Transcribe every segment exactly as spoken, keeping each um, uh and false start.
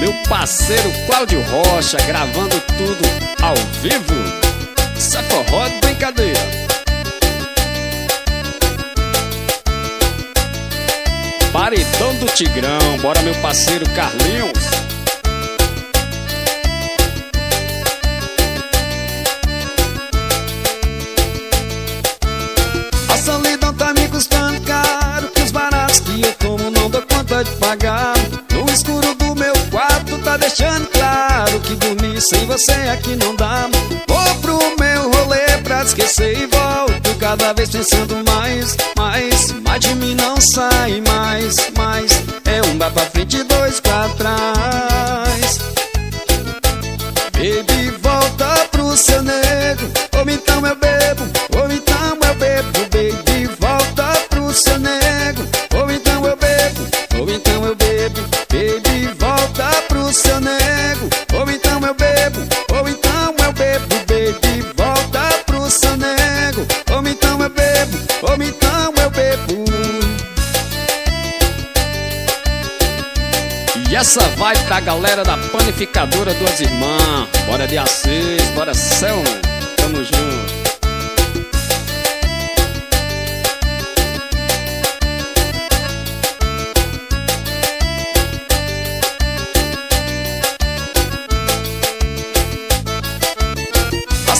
Meu parceiro Cláudio Rocha, gravando tudo ao vivo. Isso é forró de brincadeira. Paredão do Tigrão, bora meu parceiro Carlinhos. A solidão tá me custando caro, que os baratos que eu tomo não dou conta de pagar. No escuro do meu quarto tá deixando claro que dormir sem você aqui não dá. Vou pro meu rolê pra esquecer e volto cada vez pensando mais, mais, mais de mim não sai mais, mais. É um bar pra frente e dois pra trás. Baby, volta pro seu nego, ou então eu bebo, ou então eu bebo. Baby, volta pro seu nego, ou então eu bebo, ou então eu bebo. Baby, volta pro seu nego, ou então eu bebo, ou então eu bebo. Baby, volta pro seu nego, ou então eu bebo, ou então eu bebo. E essa vai pra galera da panificadora Duas Irmãs. Bora de Assis, bora Céu, tamo junto.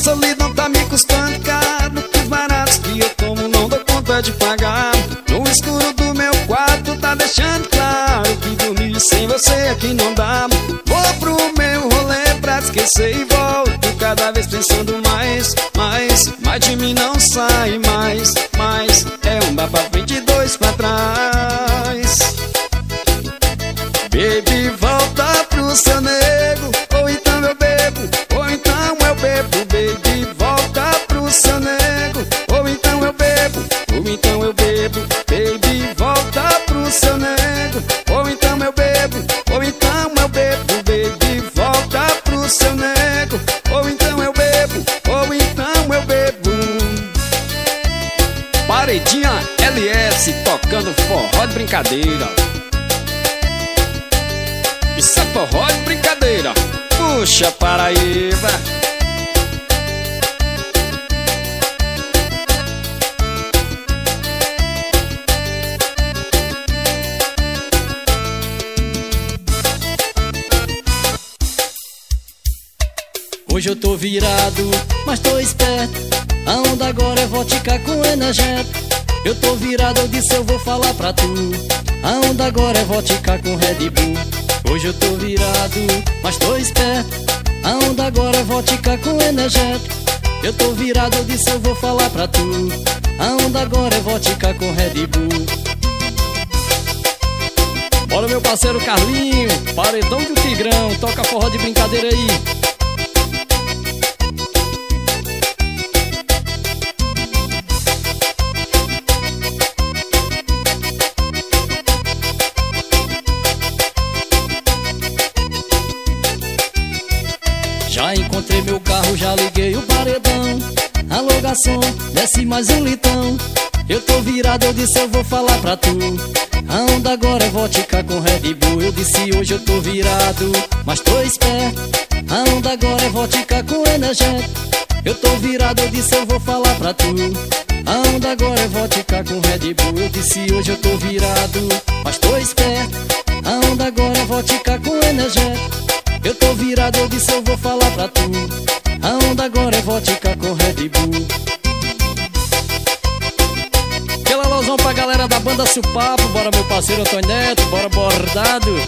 Solidão tá me custando caro, que os baratos que eu tomo não dou conta de pagar. No escuro do meu quarto tá deixando claro que dormir sem você aqui não dá. Vou pro meu rolê pra esquecer e volto cada vez pensando mais, mais, mais de mim não sai mais, mais. É um bar pra frente e dois pra trás. Baby, volta pro seu nego, ou então eu bebo, então eu bebo. Baby, volta pro seu nego, ou então eu bebo, ou então eu bebo. Baby, volta pro seu nego, ou então eu bebo, ou então eu bebo. Baby, volta pro seu nego, ou então eu bebo, ou então eu bebo. Paredinha L S tocando forró de brincadeira. Isso é forró de brincadeira. Puxa, Paraíba. Hoje eu tô virado, mas tô esperto. A onda agora é vodka com energético. Eu tô virado, eu disse, eu vou falar pra tu. A onda agora é vodka com Red Bull. Hoje eu tô virado, mas tô esperto. A onda agora é vodka com energético. Eu tô virado, eu disse, eu vou falar pra tu. A onda agora é vodka com Red Bull. Bora meu parceiro Carlinho, Paredão do Tigrão, toca forró de brincadeira aí. Já encontrei meu carro, já liguei o paredão. Alô garçom, desce mais um litão. Eu tô virado, eu disse, eu vou falar pra tu. A onda agora é vodka com Red Bull. Eu disse, hoje eu tô virado, mas tô esperto. A onda agora é vodka com energético. Eu tô virado, eu disse, eu vou falar pra tu. A onda agora é vodka com Red Bull. Eu disse, hoje eu tô virado, mas tô esperto. A onda agora é vodka com energético. Eu tô virado, eu disse, eu vou falar pra tu. A onda agora é vodka com Red Bull. Aquela lausão pra galera da banda Supapo. Bora meu parceiro Antônio Neto, bora bordado.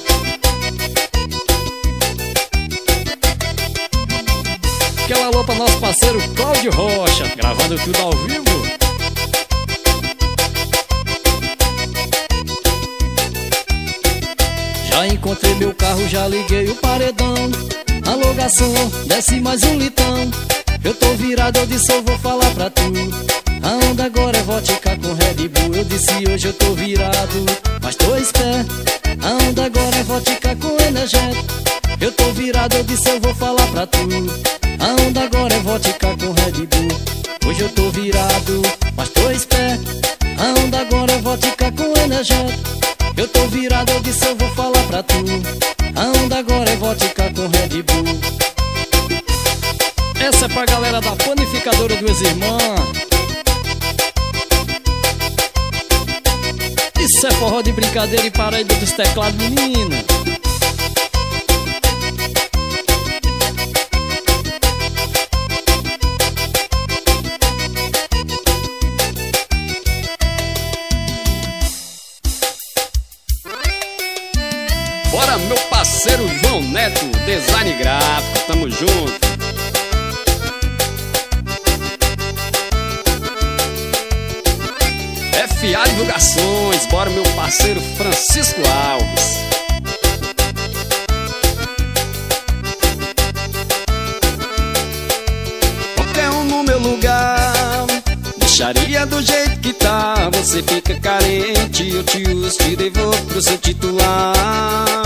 Aquela alô pra nosso parceiro Cláudio Rocha, gravando tudo ao vivo. Já encontrei meu carro, já liguei o paredão. Alô garçom, desce mais um litão. Eu tô virado, eu disse, eu vou falar pra tu. A onda agora é vodka com Red Bull. Eu disse, hoje eu tô virado, mas tô esperto. A onda agora é vodka com energético. Eu tô virado, eu disse, eu vou falar pra tu. A onda agora é vodka com Red Bull. Hoje eu tô virado, mas tô esperto. A onda agora é vodka com energético. Eu tô virado, eu disse, eu vou falar pra tu. A onda agora Duas Irmãs. Isso é forró de brincadeira e Paraíba dos teclados, menina. Bora, meu parceiro João Neto, design gráfico, tamo junto. F A Divulgações, bora meu parceiro Francisco Alves. Qualquer um no meu lugar, deixaria do jeito que tá. Você fica carente, eu te uso, te devolvo pro seu titular.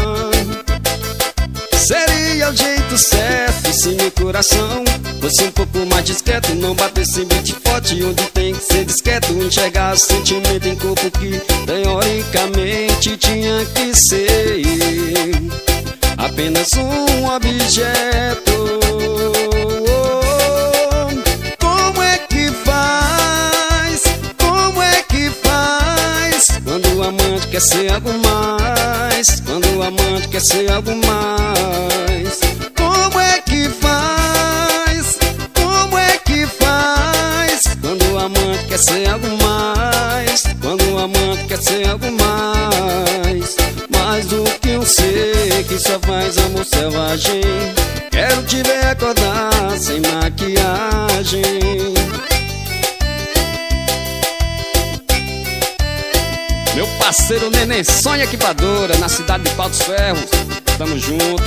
Seria o jeito certo se meu coração fosse um pouco mais discreto, não bater sem beat forte onde tem que ser discreto, enxergar sentimento em corpo que teoricamente tinha que ser apenas um objeto. Como é que faz? Como é que faz? Quando o amante quer ser algo mais, quando o amante quer ser algo mais, como é que faz? Como é que faz? Quando o amante quer ser algo mais, quando o amante quer ser algo mais, mais do que um ser que só faz amor selvagem. Quero te ver acordar sem maquiagem. Meu parceiro Nenê Sonha Equipadora, na cidade de Pau dos Ferros, tamo junto.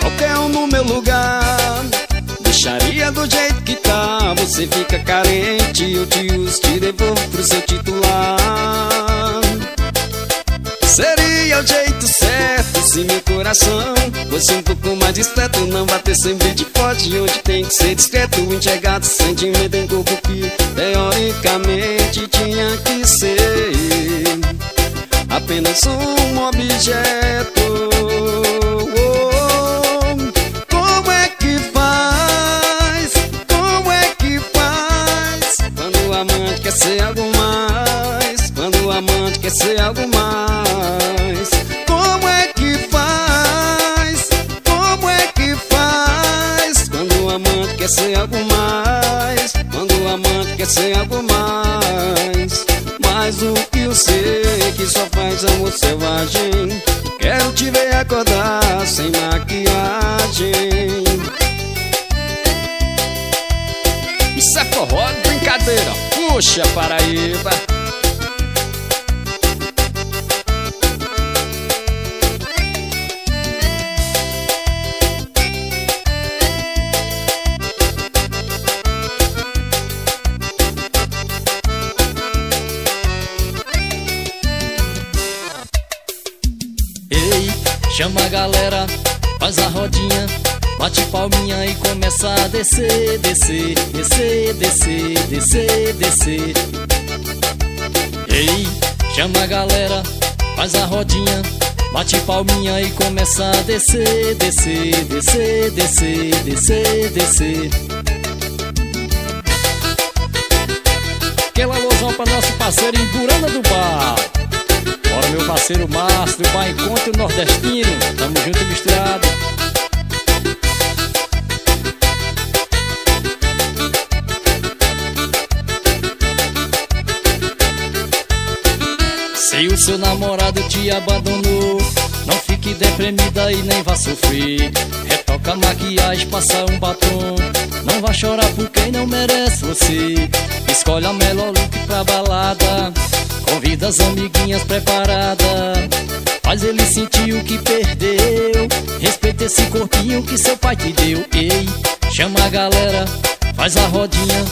Qualquer um no meu lugar, deixaria do jeito que tá. Você fica carente, eu te uso, te devolvo pro seu titular. Seria o jeito certo se meu coração fosse um pouco mais discreto, não bater sempre de forte onde tem que ser discreto, enxergado sentimento em corpo que teoricamente tinha que ser apenas um objeto. Como é que faz? Como é que faz? Quando o amante quer ser algo mais, quando o amante quer ser algo mais, como é que faz? Como é que faz? Quando o amante quer ser algo mais, quando o amante quer ser algo mais, mais do que o ser que só faz amor selvagem. Quero te ver acordar sem maquiagem. Isso é forró de brincadeira, puxa Paraíba. Chama a galera, faz a rodinha, bate palminha e começa a descer, descer, descer, descer, descer, descer. Ei, chama a galera, faz a rodinha, bate palminha e começa a descer, descer, descer, descer, descer, descer. Aquela alusão pra nosso parceiro Endurana do Bar. Bora meu parceiro Márcio, vai encontro nordestino, tamo junto e misturado. Se o seu namorado te abandonou, não fique deprimida e nem vá sofrer. Retoca a maquiagem, passa um batom, não vá chorar por quem não merece você. Escolhe a melhor look pra balada, convida as amiguinhas preparadas, faz ele sentir o que perdeu, respeita esse corpinho que seu pai te deu. Ei, chama a galera, faz a rodinha,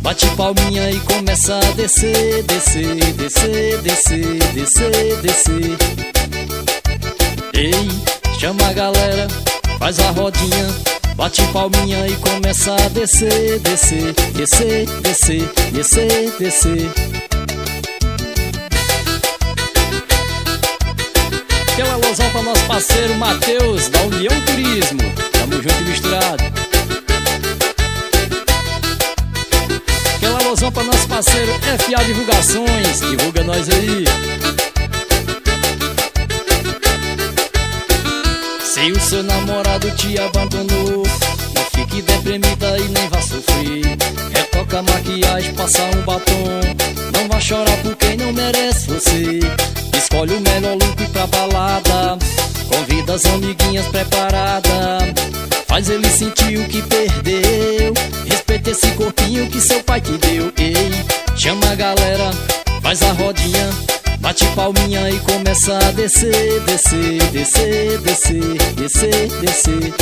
bate palminha e começa a descer, descer, descer, descer, descer, descer. Ei, chama a galera, faz a rodinha, bate palminha e começa a descer, descer, descer, descer, descer, descer. abração para nosso parceiro Matheus da União Turismo. Tamo junto e misturado. Aquela alusão para nosso parceiro F A Divulgações, divulga nós aí. Se o seu namorado te abandonou, não fique deprimida e nem vá sofrer. Retoca a maquiagem, passa um batom, não vá chorar por quem não merece você. Escolhe o melhor look pra balada, convida as amiguinhas preparadas, faz ele sentir o que perdeu, respeita esse corpinho que seu pai te deu. Ei, chama a galera, faz a rodinha, bate palminha e começa a descer, descer, descer, descer, descer, descer.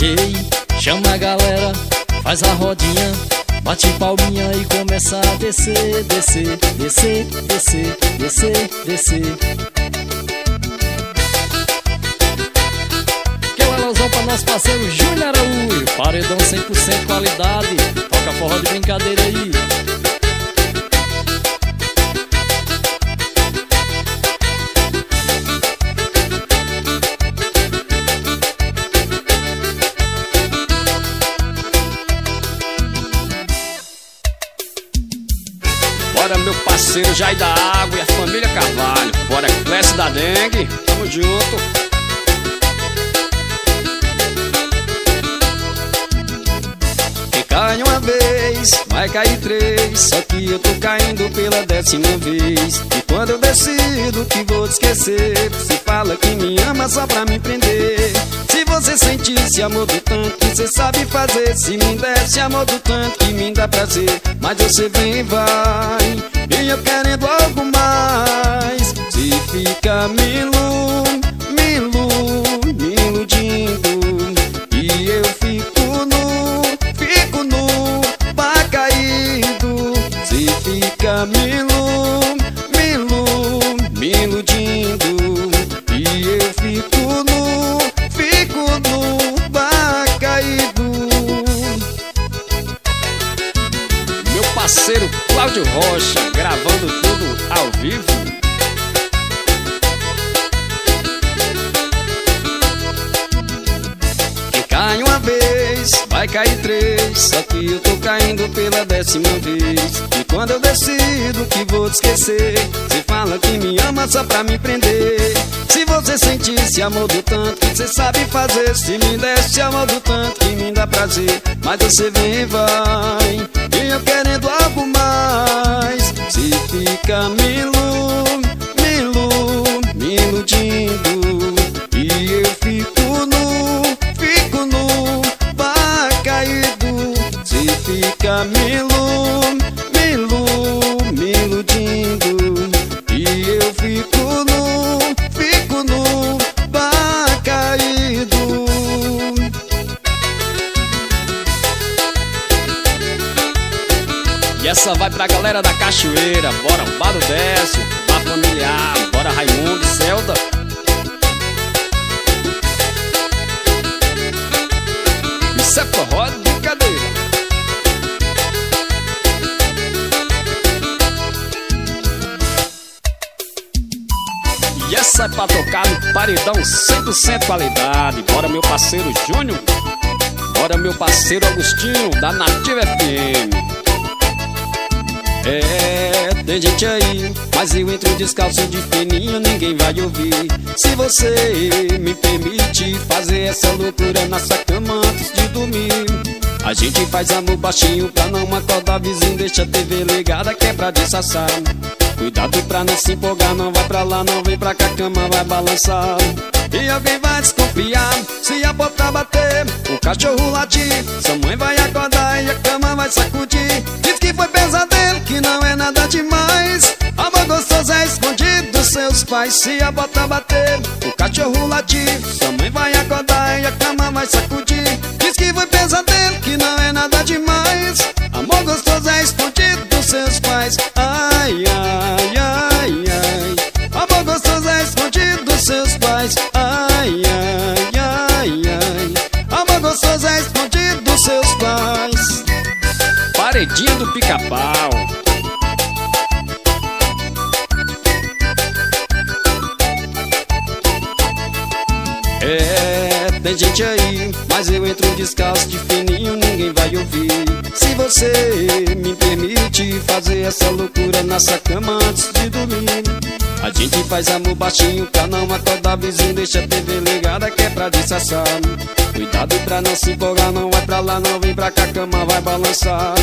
Ei, chama a galera, faz a rodinha, bate palminha e começa a descer, descer, descer, descer, descer, descer. Que alôzão pra nosso parceiro Júnior Araújo, paredão cem por cento qualidade, toca forró de brincadeira aí. Meu parceiro Jair da Água e a família Carvalho. Bora, Clécio da Dengue, tamo junto. Que cai uma vez, vai cair três, só que eu tô caindo pela décima vez. E quando eu decido que vou te esquecer, você fala que me ama só pra me prender. Se você sentisse amor do tanto que você sabe fazer, se me desse amor do tanto que me dá prazer, mas você vem e vai, e eu querendo algo mais. Se fica me ilu, me ilu, me iludindo, e eu fico nu, fico nu, pá caído. Se fica me ilu, me ilu, me iludindo, e eu fico nu, fico nu, pá caído. Meu parceiro Cláudio Rocha, gravando tudo ao vivo. Que cai uma vez, vai cair três, só que eu tô caindo pela décima vez. E quando eu decido que vou te esquecer, você fala que me ama só pra me prender. Se você sentisse amor do tanto que você sabe fazer, se me desse amor do tanto que me dá prazer, mas você vem e vai, e eu querendo algo mais. Se fica me ilu, me ilu, me iludindo, e eu fico nu, fico nu, pá caído. Se fica me ilu, me ilu, me iludindo, e eu fico nu, fico nu, pá caído. E essa vai pra galera da Cachoeira, bora o Pau dos Ferros, pra familiar, bora Raimundo, Zelda. Isso é forró de brincadeira. E essa é pra tocar no paredão cem por cento qualidade, bora meu parceiro Júnior, bora meu parceiro Agostinho da Nativa F M. É, tem gente aí, mas eu entro descalço de fininho, ninguém vai ouvir. Se você me permite fazer essa loucura na sua cama antes de dormir, a gente faz amor baixinho pra não acordar vizinho, deixa a T V ligada que é pra disfarçar. Cuidado pra não se empolgar, não vai pra lá, não vem pra cá, a cama vai balançar. E alguém vai desconfiar, se a porta bater, o cachorro latir, sua mãe vai acordar e a cama vai sacudir. Diz que foi pesadelo, que não é nada demais, amor gostoso é escondido dos seus pais. Se a porta bater, o cachorro latir, sua mãe vai acordar e a cama vai sacudir. Diz que foi pesadelo, que não é nada demais, amor gostoso é escondido dos seus pais. Ai, ai, ai, ai, amor gostoso é escondido dos seus pais. Ai, ai, ai, ai, amor gostoso é escondido dos seus pais. Paredinho do Pica-Pau. É, tem gente aí, mas eu entro descalço de fininho, ninguém vai ouvir. Se você me permite fazer essa loucura nessa cama antes de dormir, a gente faz amor baixinho pra não acordar vizinho, deixa a T V ligada que é pra disfarçar. Cuidado pra não se empolgar, não vai pra lá, não vem pra cá, a cama vai balançar.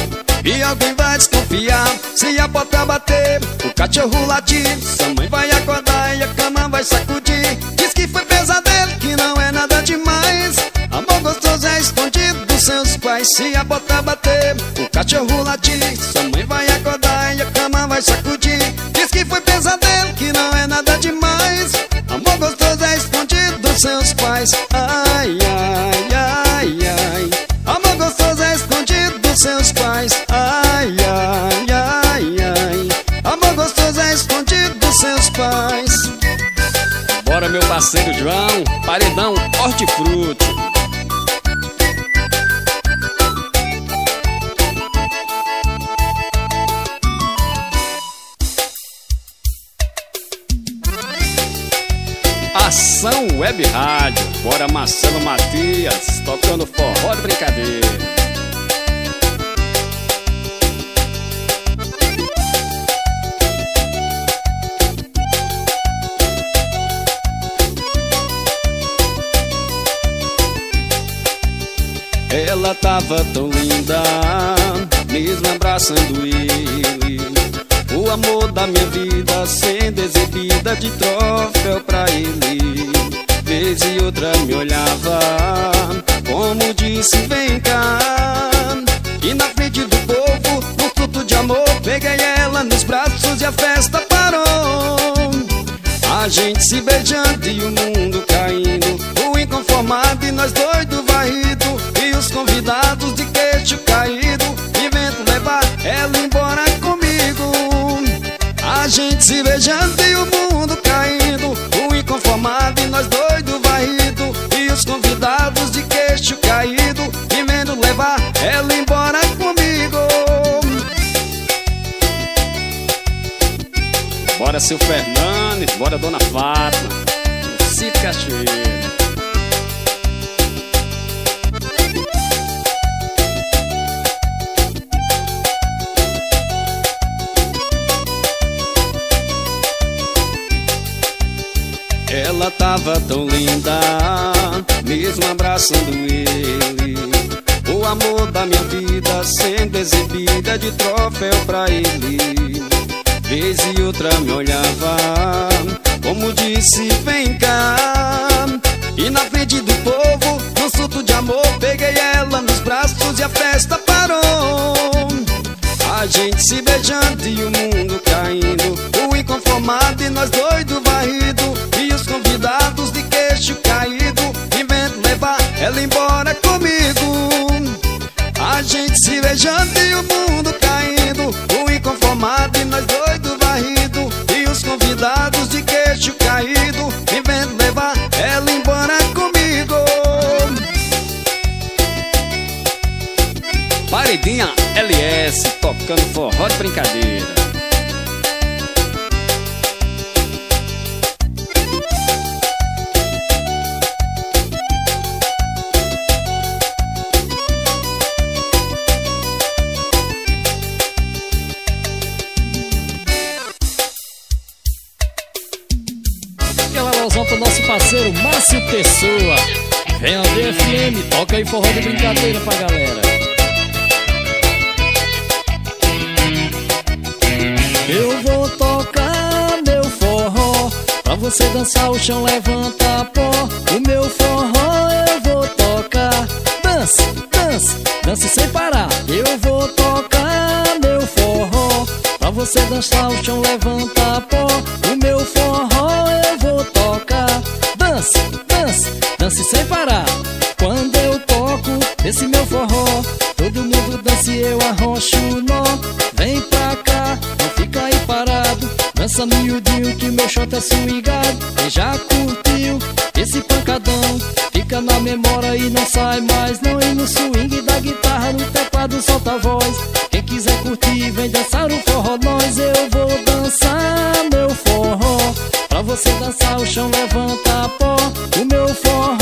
E alguém vai desconfiar, se a porta bater, o cachorro latir, sua mãe vai acordar e a cama vai sacudir. Diz que foi pesadelo, que não é nada demais, amor gostoso é escondido dos seus pais. Se a porta bater, o cachorro latir, sua mãe vai acordar e a cama vai sacudir. Diz que foi pesadelo, que não é nada demais, amor gostoso é escondido dos seus pais. Ai, ai, ai, ai, amor gostoso é escondido dos seus pais. Ai, ai, ai, ai, amor gostoso é escondido dos seus pais. Bora, meu parceiro João, Paredão Hortiflute. Ação Web Rádio, bora Marcelo Matias, tocando forró de brincadeira. Ela tava tão linda, mesmo abraçando ele, o amor da minha vida sendo exibida de troféu pra ele. Vez e outra me olhava, como disse, vem cá. E na frente do povo, no culto de amor, peguei ela nos braços e a festa parou. A gente se beijando e o mundo caindo, o inconformado e nós doido varrido, e os convidados de queixo caído, e vento levar ela embora comigo. A gente se beijando e o mundo caindo, o inconformado e nós doido varrido, e os convidados de queixo caído, me vendo levar ela embora comigo. Bora seu Fernando, bora dona Fátima, se Cachoeira. Ela tava tão linda, mesmo abraçando ele, o amor da minha vida sendo exibida de troféu pra ele. Vez e outra me olhava, como disse, vem cá. E na frente do povo, num surto de amor, peguei ela nos braços e a festa parou. A gente se beijando e o mundo caindo, o inconformado e nós doido varrido, os convidados de queixo caído, e vento levar ela embora comigo. A gente se beijando e o mundo caindo, o inconformado e nós doido varrido, e os convidados de queixo caído, e vento levar ela embora comigo. Paredinha L S, tocando forró de brincadeira. Nosso parceiro Márcio Pessoa, vem a D F M, toca aí forró de brincadeira pra galera. Eu vou tocar meu forró, pra você dançar o chão levanta pó. O meu forró eu vou tocar, dance, dance, dance sem parar. Eu vou tocar meu forró, pra você dançar o chão levanta pó. O meu forró eu vou tocar, dance, dance, dance sem parar. Quando eu toco esse meu forró, todo mundo dance e eu arrocho o nó. Vem pra cá, não fica aí parado, dança miudinho que meu shot é swingado. Quem já curtiu esse pancadão, fica na memória e não sai mais não. E no swing da guitarra, no teclado solta a voz. Quem quiser curtir, vem dançar o forró. Nós eu vou dançar meu forró, pra você dançar o chão levanta pó. O meu forró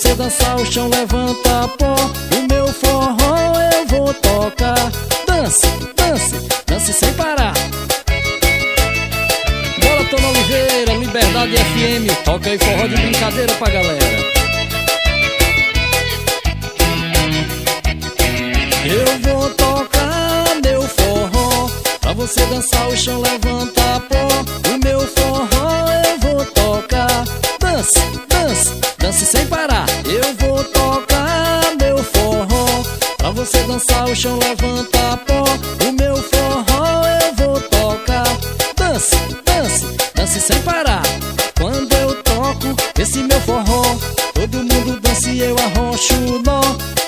você dançar o chão levanta pó. O meu forró eu vou tocar. Dance, dance, dance sem parar. Bora Tona Oliveira, Liberdade F M. Toca aí forró de brincadeira pra galera. Eu vou tocar meu forró, pra você dançar o chão levanta pó. O meu forró eu vou tocar. Dance, dance, dance sem parar. Eu vou tocar meu forró, pra você dançar o chão levanta pó. O meu forró eu vou tocar. Dance, dance, dance sem parar. Quando eu toco esse meu forró, todo mundo dança e eu arrocho o nó.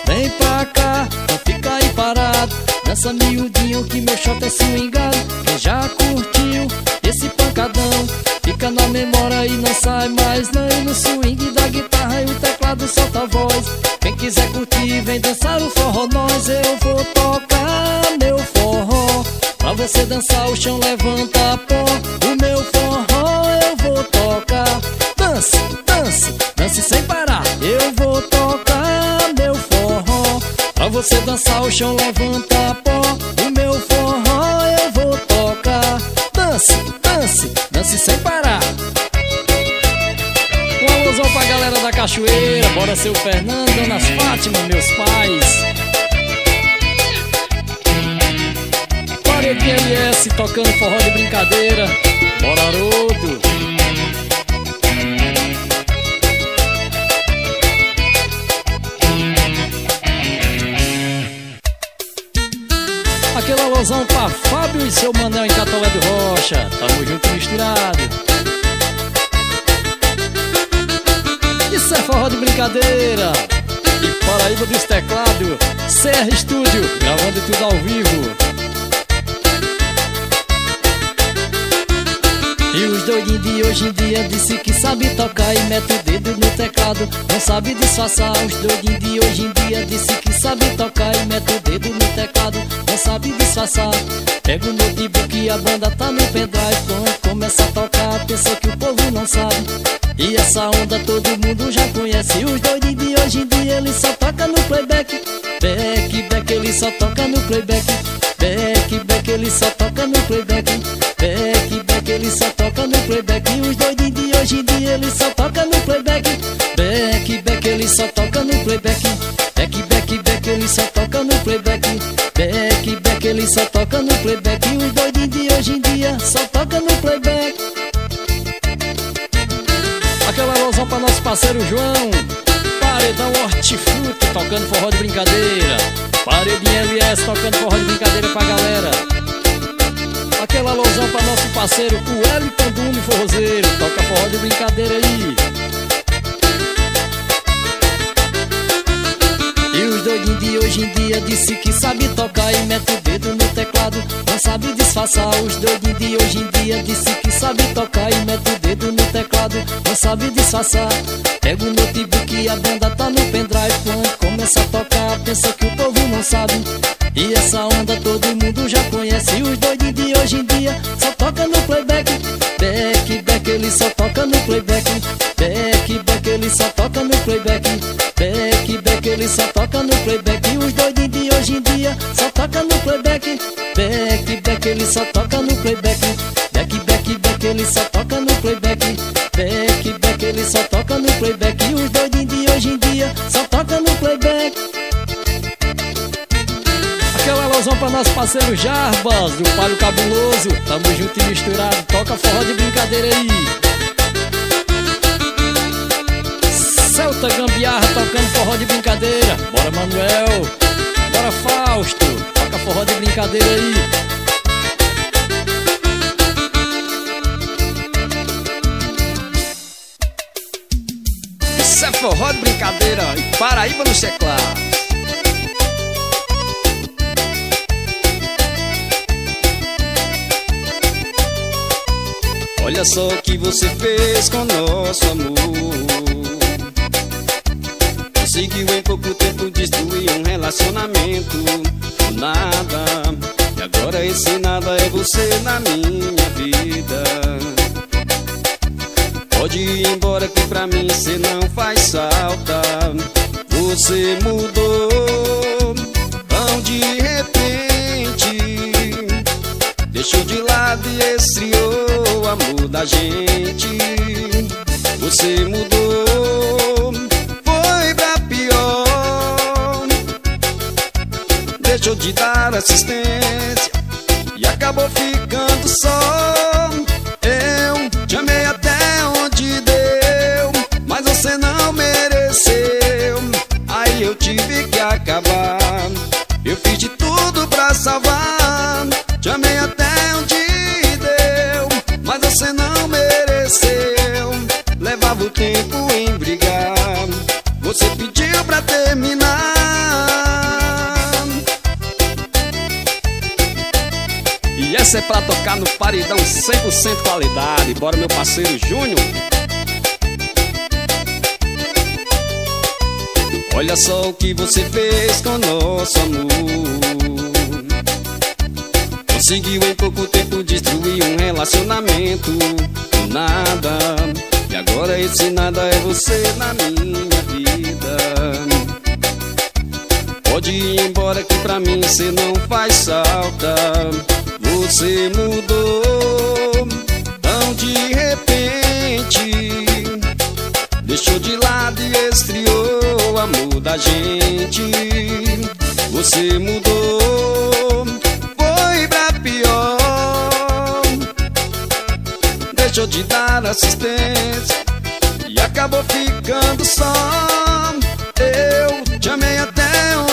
Vem pra cá, não fica aí parado. Dança miudinho que meu shot é swingado. Quem já curtiu esse pancadão, fica na memória e não sai mais não. E no swing da guitarra e o teclado solta a voz. Quem quiser curtir, vem dançar o forró. Nós eu vou tocar meu forró, pra você dançar o chão levanta pó. O meu forró eu vou tocar. Dance, dance, dance sem parar. Eu vou tocar meu forró, pra você dançar o chão levanta pó. O meu forró eu vou tocar. Dance, dance, dance sem parar. Um alusão pra galera da Cachoeira. Bora ser o Fernando, Dona Fátima, meus pais. Paredinho L S tocando forró de brincadeira. Bora Haroldo. Aquele alôzão pra Fábio e seu Manel em Catolé de Rocha. Tamo junto misturado. Isso é forró de brincadeira. E Paraíba dos Teclados, C R Studio, gravando tudo ao vivo. E os doidinhos de hoje em dia disse que sabe tocar e mete o dedo no teclado, não sabe disfarçar. Os doidinhos de hoje em dia disse que sabe tocar e mete o dedo no teclado, não sabe disfarçar. Pega o notebook e a banda tá no pendrive. Quando começa a tocar, pensa que o povo não sabe. E essa onda todo mundo já conhece. Os doidinhos de hoje em dia ele só toca no playback. Back, back, ele só toca no playback. Back, back, ele só toca no playback. Back, back, ele só toca no playback. Os doidinhos de hoje em dia ele só toca no playback. Back, back, ele só toca no playback. Back, back, back, ele só toca no playback. Back, back, ele só toca no playback. Os doidinhos de hoje em dia só toca no playback. Aquela alusão pra nosso parceiro João Paredão Hortiflute, tocando forró de brincadeira. Paredinho L S tocando forró de brincadeira pra galera. Aquela alusão pra nosso parceiro, o Wellington Dume Forrozeiro. Toca forró de brincadeira aí. E os doidinhos de hoje em dia disse que sabe tocar e mete o dedo no teclado, não sabe disfarçar. Os doidinhos de hoje em dia disse que sabe tocar e mete o dedo no teclado, não sabe disfarçar. Pega o notebook e a banda tá no pendrive. Quando começa a tocar, pensa que o povo não sabe. E essa onda todo mundo já conhece. Os doidinhos de hoje em dia só toca no playback. Back, back, ele só toca no playback. Back, back, ele só toca no playback. Back, back, ele só toca no playback. Os doidinhos de hoje em dia só toca no playback. Back, back, ele só toca no playback. Back, back, back, ele só toca no playback. Back, back, ele só toca no playback. Os doidinhos de hoje em dia só toca no playback. Aquela alusão pra nosso parceiro Jarbas Do Palho Cabuloso. Tamo junto e misturado, toca forró de brincadeira aí. Delta Gambiarra tocando forró de brincadeira. Bora Manuel, bora Fausto, toca forró de brincadeira aí. Isso é forró de brincadeira e Paraíba no teclado. Olha só o que você fez com nosso amor. Conseguiu em pouco tempo destruir um relacionamento do nada. E agora esse nada é você na minha vida. pode ir embora que pra mim cê não faz falta. Você mudou tão de repente, deixou de lado e esfriou o amor da gente. Você mudou, foi pra pior, deixou de dar assistência e acabou ficando só. Eu te amei até onde deu, mas você não mereceu. Aí eu tive que acabar, eu fiz de tudo pra salvar. Te amei até onde deu, mas você não mereceu. Levava o tempo em brigar, você pediu pra terminar. E essa é pra tocar no paredão cem por cento qualidade. Bora meu parceiro Júnior. Olha só o que você fez com nosso amor. Conseguiu em pouco tempo destruir um relacionamento do nada. E agora esse nada é você na minha vida. Pode ir embora que pra mim cê não faz falta. Você mudou tão de repente, deixou de lado e esfriou o amor da gente. Você mudou, foi pra pior, deixou de dar assistência e acabou ficando só. Eu te amei até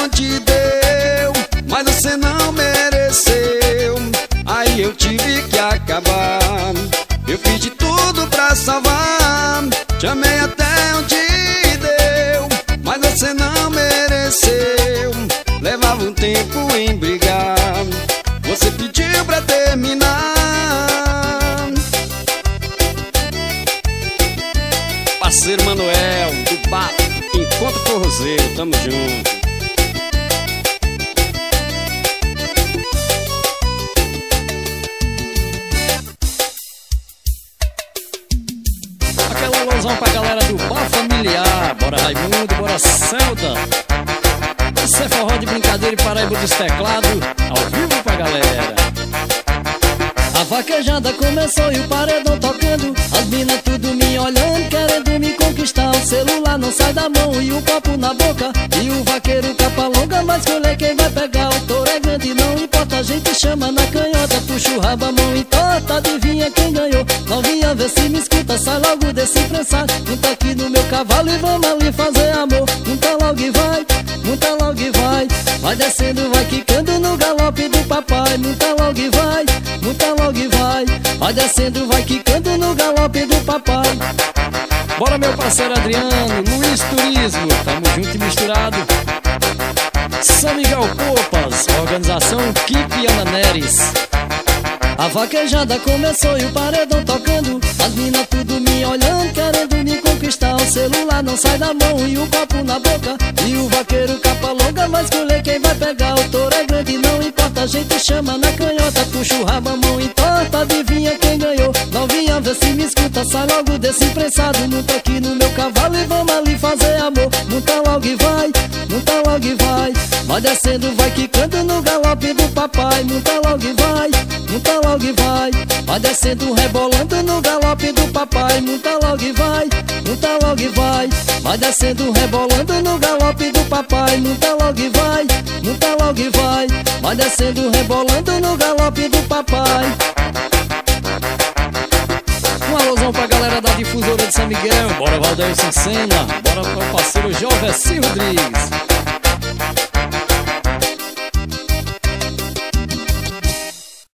onde deu, mas você não mereceu. Aí eu tive que acabar, eu fiz de tudo pra salvar. Te amei até onde deu, mas você não mereceu. Levava um tempo em brigar, você pediu pra terminar. Parceiro Manuel, do bar Encontro Forrozeiro, tamo junto. Pra galera do Bar Familiar, bora Raimundo, bora Zelda. Esse é forró de brincadeira e Paraíba dos teclados, ao vivo pra galera. A vaquejada começou e o paredão tocando, as minas tudo me olhando, querendo me conquistar. O celular não sai da mão e o copo na boca, e o vaqueiro capa longa, mas escolher quem vai pegar. O touro é grande, não importa, a gente chama na canhota, puxa o rabo, a mão e torta, adivinha quem ganhou. Novinha, vê se me escuta, sai logo desse prensado, monta aqui no meu cavalo e vamos ali fazer amor. Monta logo e vai, monta logo e vai, vai descendo, vai quicando no galope do papai. Monta logo e vai, monta logo e vai, vai descendo, vai quicando no galope do papai. Bora meu parceiro Adriano, Luiz Turismo, tamo junto e misturado. São Miguel Copas, organização Kipe Ananeres. A vaquejada começou e o paredão tocando, as minas tudo me olhando, querendo me conquistar. O celular não sai da mão e o copo na boca, e o vaqueiro capa longa, mas escolher quem vai pegar. O touro é grande, não importa, a gente chama na canhota, puxa o rabo, a mão entorta, adivinha quem ganhou. Novinha, vê se me escuta, sai logo desse prensado, monta aqui no meu cavalo e vamos ali fazer amor. Monta logo e vai, monta logo e vai, vai descendo, vai quicando no galope do papai. Monta logo e vai, monta logo e vai, vai descendo, rebolando no galope do papai. Monta logo e vai, monta logo e vai, vai descendo, rebolando no galope do papai. Monta logo e vai, monta logo e vai, vai descendo, rebolando no galope do papai. Um alôzão pra galera da difusora de São Miguel, bora Valdeir Sancena, bora pro parceiro Jovem Rodrigues.